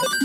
You